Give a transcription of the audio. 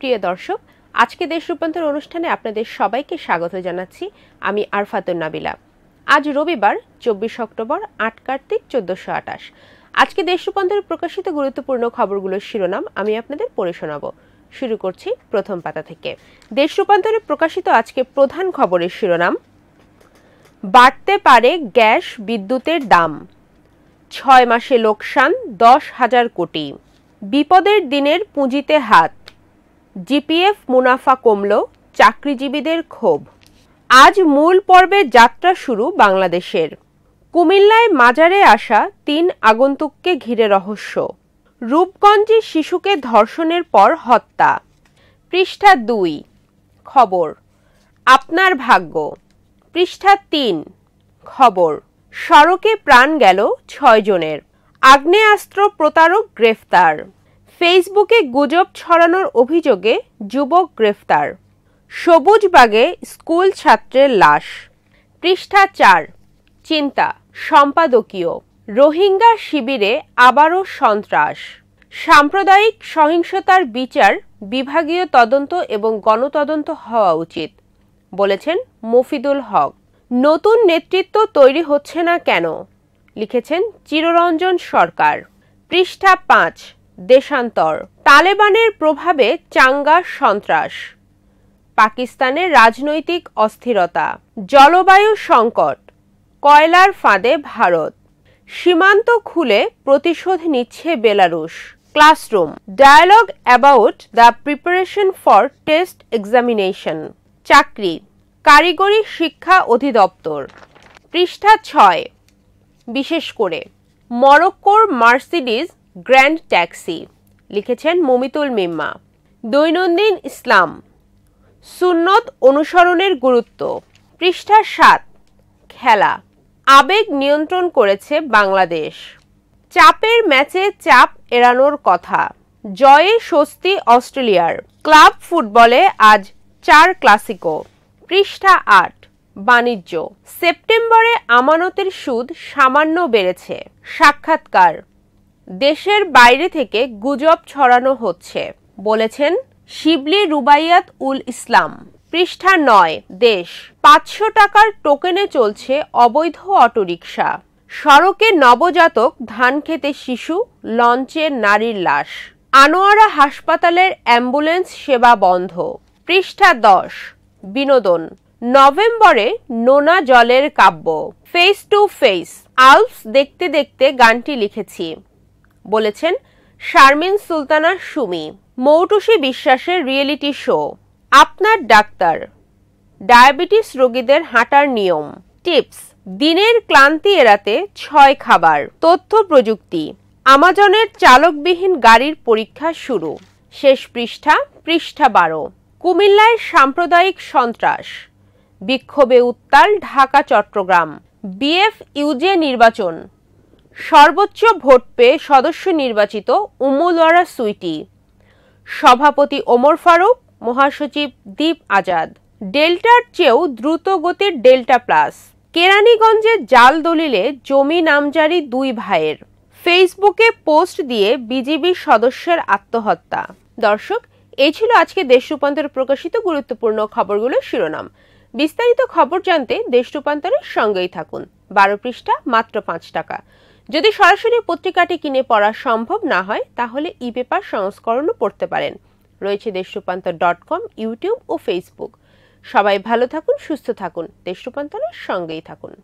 প্রিয় দর্শক আজকে দেশ রূপান্তর অনুষ্ঠানে আপনাদের সবাইকে স্বাগত জানাচ্ছি আমি আরফাতুন নাবিলা আজ রবিবার 24 অক্টোবর 8 কার্তিক 1428 আজকে দেশ রূপান্তরে প্রকাশিত গুরুত্বপূর্ণ খবরগুলোর শিরোনাম আমি আপনাদের পড়ে শোনাবো শুরু করছি প্রথম পাতা থেকে দেশ রূপান্তরে প্রকাশিত আজকে প্রধান খবরের শিরোনাম বাড়তে পারে গ্যাস বিদ্যুতের দাম ৬ মাসে লোকসান ১০,০০০ কোটি বিপদের দিনের পুঁজিতে হাত জিপিএফ মুনাফা কমলো চাকরিজীবীদের ক্ষোভ আজ মূল পর্বে যাত্রা শুরু বাংলাদেশের কুমিল্লায় মাজারে আসা ৩ আগন্তুককে ঘিরে রহস্য রূপগঞ্জে শিশুকে ধর্ষণের পর হত্যা পৃষ্ঠা ২ খবর আপনার ভাগ্য পৃষ্ঠা ৩ খবর সড়কে প্রাণ গেল ৬ জনের আগ্নেয়াস্ত্র প্রতারক গ্রেফতার ফেসবুকে গুজব ছড়ানোর অভিযোগে যুবক গ্রেফতার সবুজবাগে স্কুল ছাত্রের লাশ পৃষ্ঠা ৪ চিন্তা সম্পাদকীয় রোহিঙ্গা শিবিরে আবারও সন্ত্রাস সাম্প্রদায়িক সহিংসতার বিচার বিভাগীয় তদন্ত এবং গণতদন্ত হওয়া উচিত বলেছেন মফিদুল হক নতুন নেতৃত্ব তৈরি হচ্ছে না কেন লিখেছেন চিররঞ্জন সরকার পৃষ্ঠা ৫ দেশান্তর তালেবানের প্রভাবে চাঙ্গা সন্ত্রাস পাকিস্তানে রাজনৈতিক অস্থিরতা জলবায়ু সংকট কয়লার ফাঁদে ভারত সীমান্ত খুলে প্রতিশোধ নিচ্ছে Belarus classroom dialogue about the preparation for test examination চাকরি কারিগরি শিক্ষা অধিদপ্তর পৃষ্ঠা ৬ বিশেষ করে মরক্কোর মার্সিডিজ গ্র্যান্ড ট্যাক্সি লিখেছেন মমিতুল মিম্মা দৈনন্দিন ইসলাম সুন্নত অনুসরণের গুরুত্ব পৃষ্ঠা ৭ খেলা আবেগ নিয়ন্ত্রণ করেছে বাংলাদেশ চাপের ম্যাচে চাপ এড়ানোর কথা জয়ে স্বস্তি অস্ট্রেলিয়ার ক্লাব ফুটবলে আজ ৪ ক্লাসিকো পৃষ্ঠা ৮ বাণিজ্য সেপ্টেম্বরে আমানতের সুদ সামান্য বেড়েছে সাক্ষাৎকার দেশের বাইরে থেকে গুজব ছড়ানো হচ্ছে বলেছেন শিবলি রুবাইয়াত উল ইসলাম পৃষ্ঠা ৯ দেশ ৫০০ টাকার টোকেনে চলছে অবৈধ অটোরিকশা সড়কে নবজাতক ধান খেতে শিশু লঞ্চে নারীর লাশ আনোয়ারা হাসপাতালের অ্যাম্বুলেন্স সেবা বন্ধ পৃষ্ঠা ১০ বিনোদন নভেম্বরে নোনা জলের কাব্য ফেস টু ফেস আলস দেখতে দেখতে গানটি লিখেছি বলেছেন শারমিন সুলতানা সুমি মৌটুসী বিশ্বাসের রিয়েলিটি শো আপনার ডাক্তার ডায়াবেটিস রোগীদের হাঁটার নিয়ম টিপস দিনের ক্লান্তি এড়াতে ৬ খাবার তথ্য প্রযুক্তি আমাজনের চালকবিহীন গাড়ির পরীক্ষা শুরু শেষ পৃষ্ঠা পৃষ্ঠা ১২ কুমিল্লায় সাম্প্রদায়িক সন্ত্রাস বিক্ষোভে উত্তাল ঢাকা চট্টগ্রাম বিএফইউজে নির্বাচন সর্বোচ্চ ভোট পেয়ে সদস্য নির্বাচিত উমুলওয়ারা সুইটি সভাপতি ওমর ফারুক মহাসচিব দীপ আজাদ ডেল্টার চেয়েও দ্রুত গতির ডেল্টা প্লাস কেরানীগঞ্জে জাল দলিলে জমি নামজারি ২ ভাইয়ের ফেসবুকে পোস্ট দিয়ে বিজিবি সদস্যের আত্মহত্যা দর্শক এই ছিল আজকে দেশ রূপান্তরে প্রকাশিত গুরুত্বপূর্ণ খবরগুলোর শিরোনাম বিস্তারিত খবর জানতে দেশ রূপান্তরের সঙ্গেই থাকুন ১২ পৃষ্ঠা মাত্র ৫ টাকা যদি সরাসরি পত্রিকাটি কিনে পড়া সম্ভব না হয় তাহলে ই-পেপার সংস্করণও পড়তে পারেন রয়েছে deshroopantor.com ইউটিউব ও ফেসবুক সবাই ভালো থাকুন সুস্থ থাকুন দেশ রূপান্তরের সঙ্গেই থাকুন